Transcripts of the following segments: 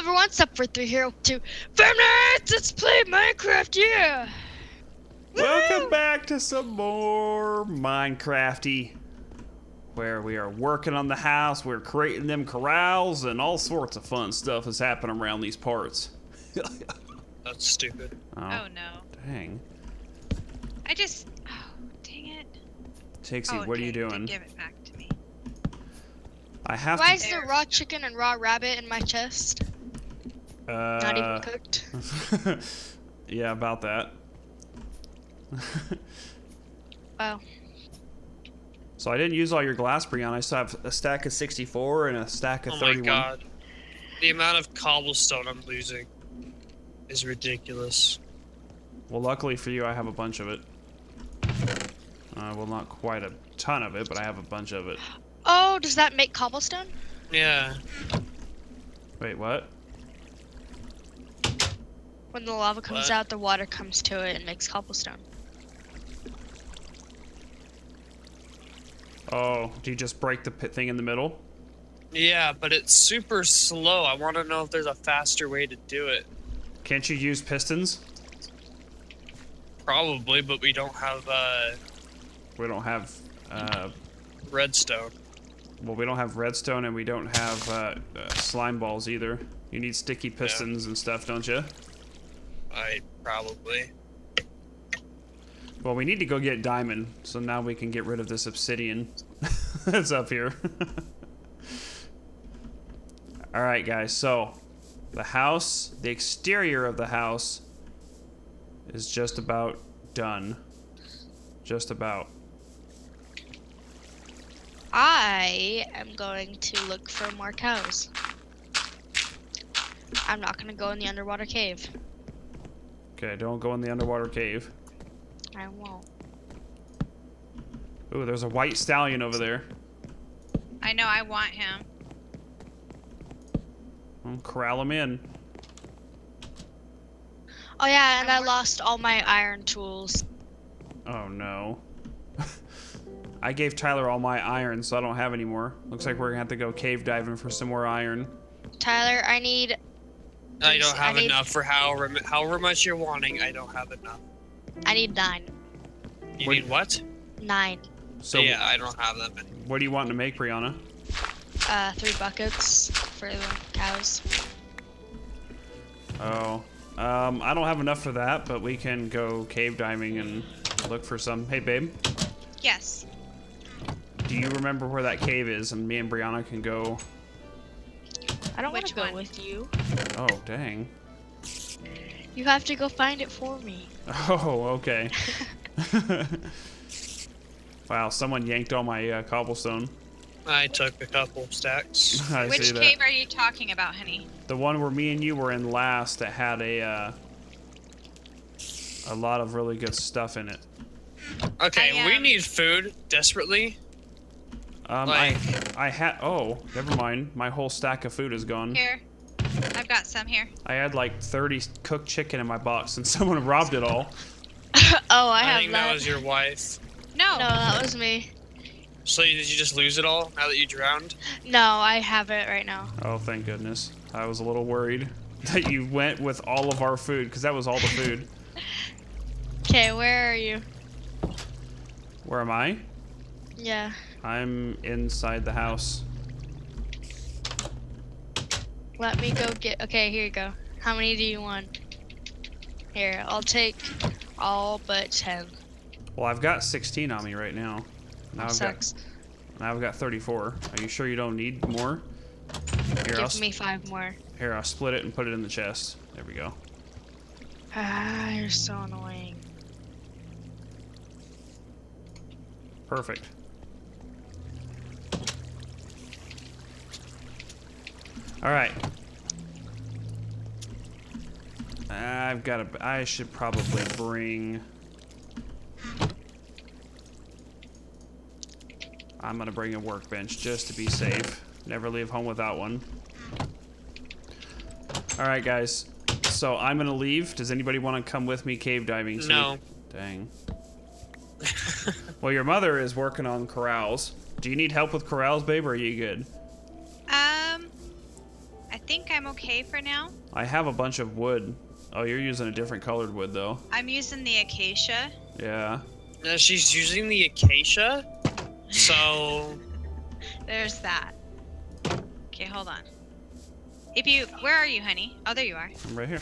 everyone, sup for 302 Famnites, let's play Minecraft, yeah! Welcome back to some more Minecrafty, where we are working on the house, we're creating them corrals, and all sorts of fun stuff is happening around these parts. That's stupid. Oh no. Dang. I just... oh, dang it. Tixie, what are you doing? Give it back to me. I have Why is there raw chicken and raw rabbit in my chest? Not even cooked. Yeah, about that. Wow. So I didn't use all your glass, Brianna. I still have a stack of 64 and a stack of 31. Oh my god. The amount of cobblestone I'm losing is ridiculous. Well, luckily for you, I have a bunch of it. Well, not quite a ton of it, but I have a bunch of it. Oh, does that make cobblestone? Yeah. Wait, what? When the lava comes out, the water comes to it and makes cobblestone. Oh, do you just break the thing in the middle? Yeah, but it's super slow. I want to know if there's a faster way to do it. Can't you use pistons? Probably, but we don't have, we don't have, redstone. Well, we don't have redstone and we don't have, slime balls either. You need sticky pistons and stuff, don't you? Probably. Well, we need to go get diamond, so now we can get rid of this obsidian that's up here. Alright, guys, so the house, the exterior of the house is just about done. Just about. I am going to look for more cows. I'm not gonna go in the underwater cave. Okay, don't go in the underwater cave. I won't. Ooh, there's a white stallion over there. I know, I want him. I'll corral him in. Oh yeah, and I lost all my iron tools. Oh no. I gave Tyler all my iron, so I don't have any more. Looks like we're gonna have to go cave diving for some more iron. Tyler, I need... I don't have enough for however much you're wanting. I don't have enough. I need 9. You need what? 9. So yeah, I don't have that many. What do you want to make, Brianna? 3 buckets for the cows. Oh, I don't have enough for that, but we can go cave diving and look for some. Hey, babe. Yes. Do you remember where that cave is, and me and Brianna can go? I don't want to go with you. Oh, dang. You have to go find it for me. Oh, okay. Wow, someone yanked all my cobblestone. I took a couple stacks. Which cave are you talking about, honey? The one where me and you were in last that had a lot of really good stuff in it. Okay, we need food desperately. I had, oh, never mind. My whole stack of food is gone. Here. I've got some here. I had like 30 cooked chicken in my box and someone robbed it all. Oh, I think that was your wife. No. No, that was me. So did you just lose it all now that you drowned? No, I have it right now. Oh, thank goodness. I was a little worried that you went with all of our food because that was all the food. Okay, where are you? Where am I? Yeah. I'm inside the house. Let me go get... okay, here you go. How many do you want? Here, I'll take all but 10. Well, I've got 16 on me right now. Now I've got 34. Are you sure you don't need more? Here, Give me 5 more. Here, I'll split it and put it in the chest. There we go. Ah, you're so annoying. Perfect. All right. I've got a... I should probably bring... I'm gonna bring a workbench just to be safe. Never leave home without one. All right, guys. So I'm gonna leave. Does anybody want to come with me cave diving? No. Dang. Well, your mother is working on corrals. Do you need help with corrals, babe, or are you good? think I'm okay for now. I have a bunch of wood. Oh, you're using a different colored wood, though. I'm using the acacia. Yeah. No, she's using the acacia, so... There's that. Okay, hold on. If you... Where are you, honey? Oh, there you are. I'm right here.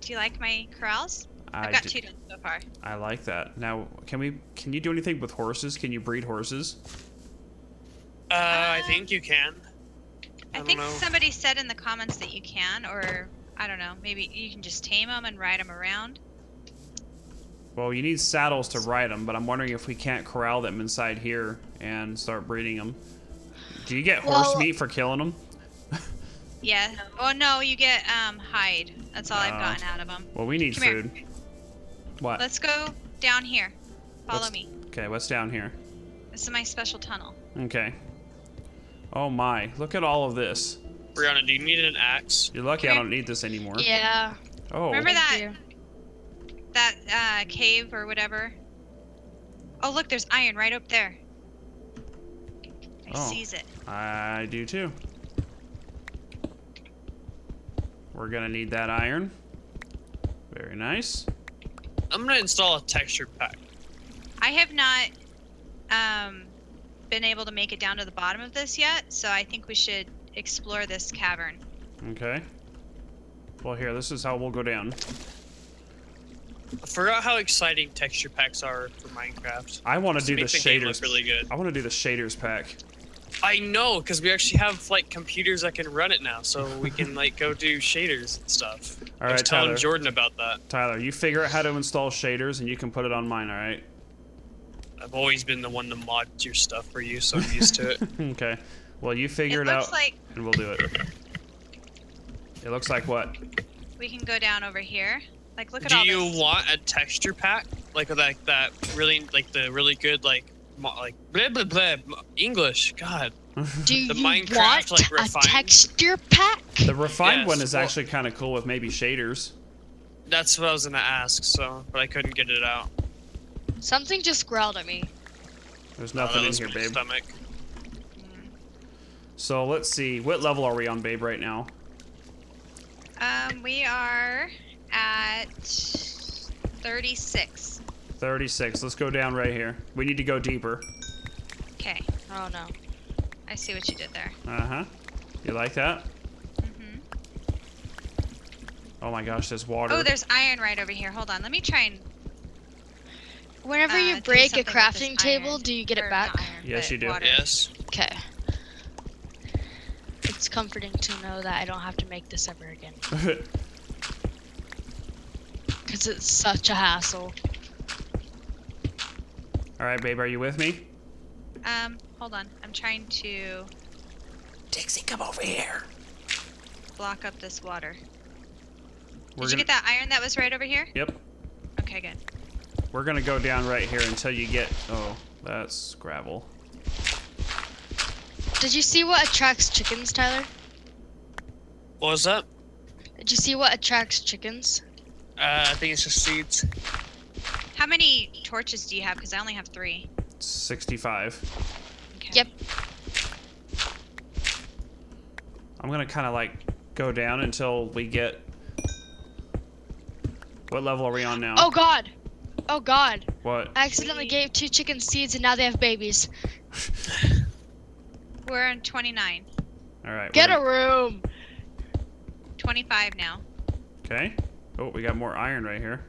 Do you like my corrals? I've got 2 done so far. I like that. Now, can you do anything with horses? Can you breed horses? I think you can. I think somebody said in the comments that you can, or... I don't know, maybe you can just tame them and ride them around. Well, you need saddles to ride them, but I'm wondering if we can't corral them inside here and start breeding them. Do you get horse meat for killing them? Yeah. Oh, no, you get hide. That's all I've gotten out of them. Well, we need food. Here. What? Let's go down here. Follow me. Okay, what's down here? This is my special tunnel. Okay. Oh, my. Look at all of this. Brianna, do you need an axe? You're lucky I don't need this anymore. Yeah. Oh. Remember that cave or whatever? Oh, look, there's iron right up there. I seize it. I do too. We're gonna need that iron. Very nice. I'm gonna install a texture pack. I have not been able to make it down to the bottom of this yet, so I think we should explore this cavern. Okay. Well, here, this is how we'll go down. I forgot how exciting texture packs are for Minecraft. I want to do the shaders. Really good. I want to do the shaders pack. I know, because we actually have like computers that can run it now, so we can like go do shaders and stuff. All right, I was telling Jordan about that. Tyler, you figure out how to install shaders, and you can put it on mine. All right. I've always been the one to mod your stuff for you, so I'm used to it. Okay. Well, you figure it out, and we'll do it. It looks like what? We can go down over here. Like, look at all this. Do you want a texture pack? Like that really, like the really good, like blah blah blah English. God. Do the you Minecraft, want like, refined... a texture pack? The refined one is actually kind of cool with maybe shaders. That's what I was gonna ask. So, but I couldn't get it out. Something just growled at me. There's nothing in here, babe. Stomach. So let's see, what level are we on, babe, right now? We are at 36. 36. Let's go down right here. We need to go deeper. Okay. Oh no. I see what you did there. Uh-huh. You like that? Mm-hmm. Oh my gosh, there's water. Oh, there's iron right over here. Hold on. Let me try and... Whenever you break a crafting table, do you get it back? Iron, yes, you do. Water. Yes. Okay. It's comforting to know that I don't have to make this ever again. Because it's such a hassle. Alright, babe, are you with me? Hold on. I'm trying to... Dixie, come over here. Block up this water. Did you get that iron that was right over here? Yep. Okay, good. We're gonna go down right here until you get... Oh, that's gravel. Did you see what attracts chickens, Tyler? What was that? Did you see what attracts chickens? I think it's just seeds. How many torches do you have? Because I only have 3. 65. Okay. Yep. I'm going to kind of like go down until we get... What level are we on now? Oh, God. Oh, God. What? I accidentally gave 2 chicken seeds and now they have babies. We're on 29. All right. Get a room. 25 now. Okay. Oh, we got more iron right here.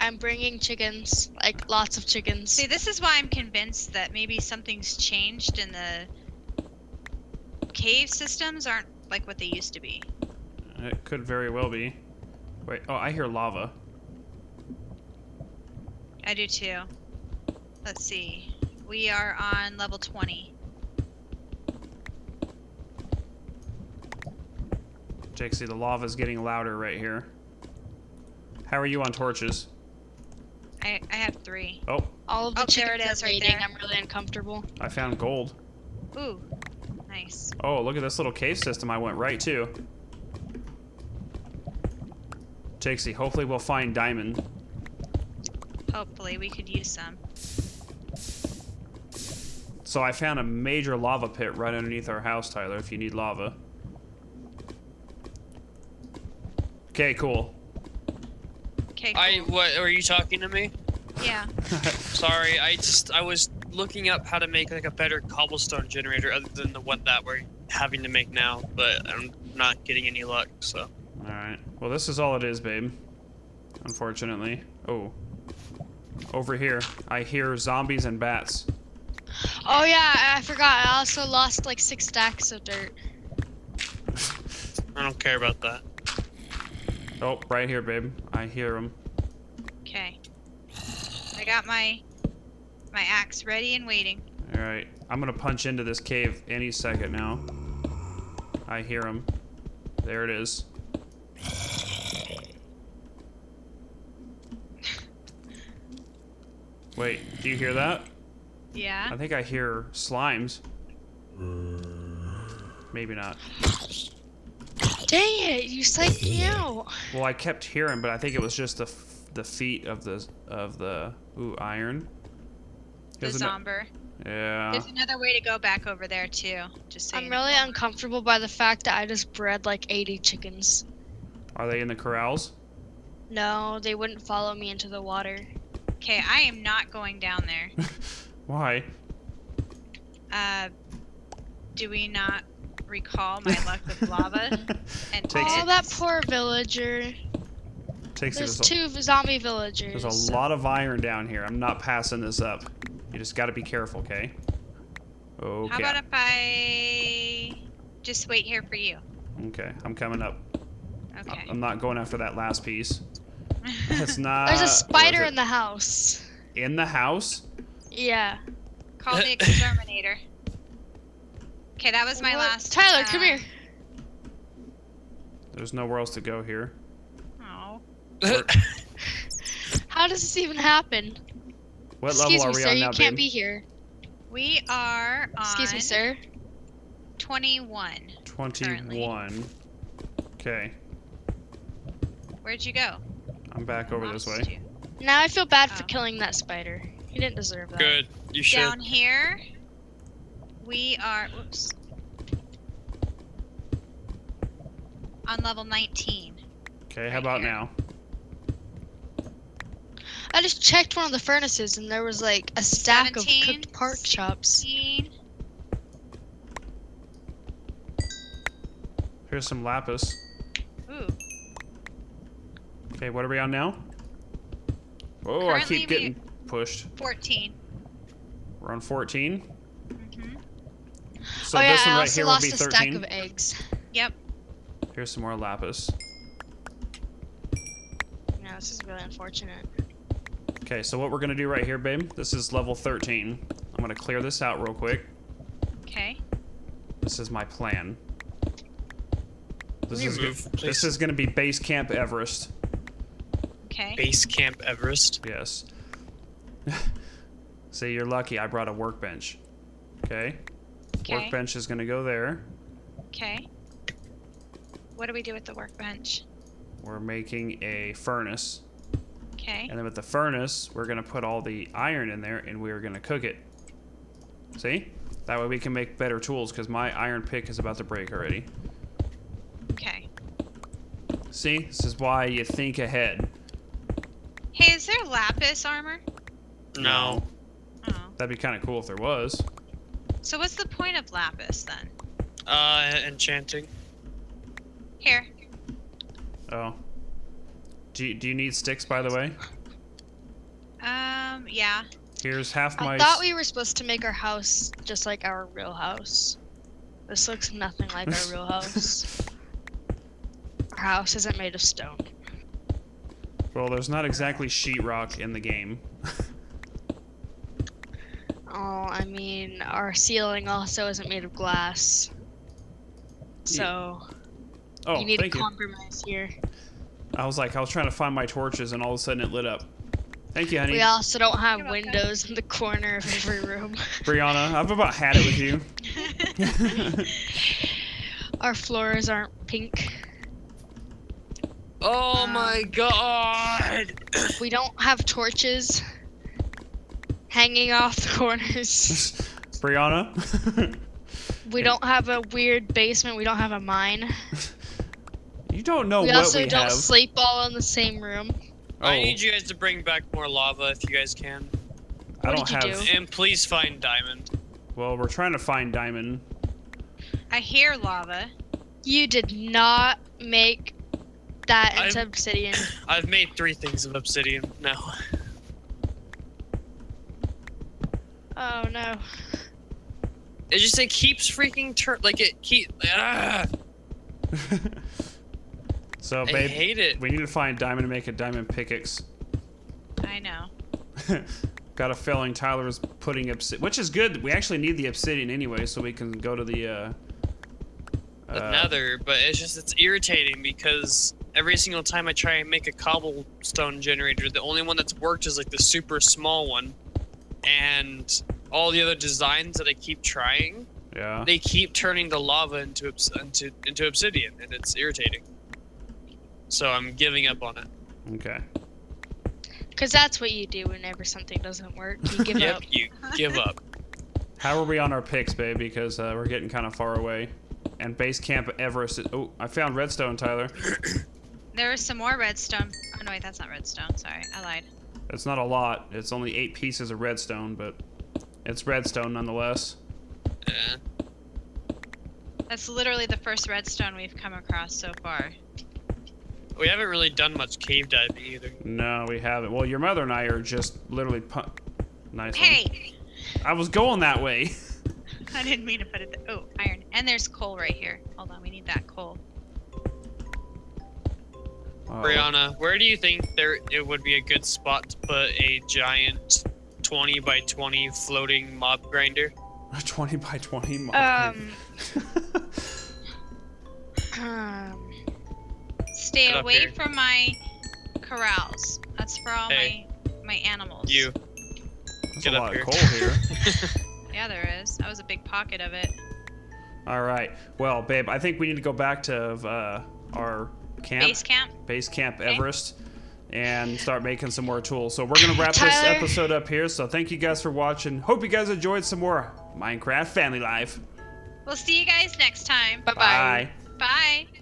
I'm bringing chickens, like lots of chickens. See, this is why I'm convinced that maybe something's changed and the cave systems aren't like what they used to be. It could very well be. Wait. Oh, I hear lava. I do too. Let's see. We are on level 20. Jake, see, the lava's getting louder right here. How are you on torches? I have 3. Oh. All of the there it is right there. I'm really uncomfortable. I found gold. Ooh, nice. Oh, look at this little cave system I went right to. Jake, see, hopefully we'll find diamond. Hopefully, we could use some. So I found a major lava pit right underneath our house, Tyler, if you need lava. Okay, cool. Okay, cool. What, are you talking to me? Yeah. Sorry, I was looking up how to make like a better cobblestone generator other than the one that we're having to make now, but I'm not getting any luck, so. Alright. Well, this is all it is, babe. Unfortunately. Oh. Over here, I hear zombies and bats. Oh yeah, I forgot. I also lost like 6 stacks of dirt. I don't care about that. Oh, right here, babe. I hear them. Okay. I got my axe ready and waiting. All right, I'm gonna punch into this cave any second now. I hear them. There it is. Wait, do you hear that? Yeah. I think I hear slimes. Maybe not. Dang it! You psyched me out. Well, I kept hearing, but I think it was just the feet of the ooh, iron. Here's the zomber. Yeah. There's another way to go back over there too. Just so I'm really uncomfortable by the fact that I just bred like 80 chickens. Are they in the corrals? No, they wouldn't follow me into the water. Okay, I am not going down there. Why? Do we not recall my luck with lava? And oh, that poor villager. There's 2 zombie villagers. There's a lot of iron down here. I'm not passing this up. You just gotta be careful, okay? Okay. How about if I just wait here for you? Okay, I'm coming up. Okay. I'm not going after that last piece. It's not. There's a spider in the house. In the house? Yeah. Call the exterminator. Okay, that was my last. Tyler, come here. There's nowhere else to go here. Oh. How does this even happen? What level are we on now, babe? Excuse me, sir. You can't be here. We are on. Excuse me, sir. 21. 21. Okay. Where'd you go? I'm back over this way. Now I feel bad for killing that spider. He didn't deserve that. Good. You should. Down here, we are on level 19. Okay, how about now? I just checked one of the furnaces and there was like a stack of cooked pork chops. Here's some lapis. Ooh. Okay, what are we on now? Oh, currently I keep getting pushed. 14. We're on 14? Mm-hmm. So this one right here will be 13. I lost a stack of eggs. Yep. Here's some more lapis. No, this is really unfortunate. Okay, so what we're going to do right here, babe, this is level 13. I'm going to clear this out real quick. Okay. This is my plan. This is going to be base camp Everest. Okay. Base camp Everest. Yes. See, you're lucky I brought a workbench. Okay. Workbench is going to go there. Okay. What do we do with the workbench? We're making a furnace. Okay. And then with the furnace, we're going to put all the iron in there and we're going to cook it. See? That way we can make better tools because my iron pick is about to break already. Okay. See? This is why you think ahead. Hey, is there lapis armor? No. Oh. That'd be kind of cool if there was. So what's the point of lapis then? Enchanting. Here. Oh. Do you need sticks, by the way? Yeah. Here's half my... I thought we were supposed to make our house just like our real house. This looks nothing like our real house. Our house isn't made of stone. Well, there's not exactly sheetrock in the game. Oh, I mean, our ceiling also isn't made of glass. So, yeah. You need a compromise here. I was trying to find my torches and all of a sudden it lit up. Thank you, honey. We also don't have windows in the corner of every room. Brianna, I've about had it with you. Our floors aren't pink. Oh my god! We don't have torches hanging off the corners. Brianna? We don't have a weird basement. We don't have a mine. You don't know what we have. We also don't sleep all in the same room. Oh. I need you guys to bring back more lava if you guys can. I don't have. And please find diamond. Well, we're trying to find diamond. I hear lava. You did not make that into obsidian. I've made 3 things of obsidian now. Oh no. It just keeps freaking So babe, I hate it. We need to find diamond to make a diamond pickaxe. I know. Got a feeling Tyler was putting obsidian, which is good. We actually need the obsidian anyway, so we can go to the nether. But it's just irritating because every single time I try and make a cobblestone generator, the only one that's worked is like the super small one, and all the other designs that I keep trying, they keep turning the lava into obsidian, and it's irritating. So I'm giving up on it. Okay. Because that's what you do whenever something doesn't work. You give up. You give up. How are we on our picks, babe? Because we're getting kind of far away. And base camp Everest is... Oh, I found redstone, Tyler. There is some more redstone. Oh, no, wait, that's not redstone. Sorry, I lied. It's not a lot. It's only 8 pieces of redstone, but it's redstone nonetheless. Yeah. That's literally the first redstone we've come across so far. We haven't really done much cave diving either. No, we haven't. Well, your mother and I are just literally nice. Hey! I was going that way. I didn't mean to put it there. Oh, iron. And there's coal right here. Hold on, we need that coal. Brianna, where do you think it would be a good spot to put a giant 20 by 20 floating mob grinder? A 20 by 20 mob grinder? Stay away from my corrals. That's for all my animals. You. There's a lot of coal here. Yeah, there is. That was a big pocket of it. All right. Well, babe, I think we need to go back to our camp. Base camp. Base camp Everest. And start making some more tools. So we're going to wrap this episode up here. So thank you guys for watching. Hope you guys enjoyed some more Minecraft family life. We'll see you guys next time. Bye-bye. Bye. Bye.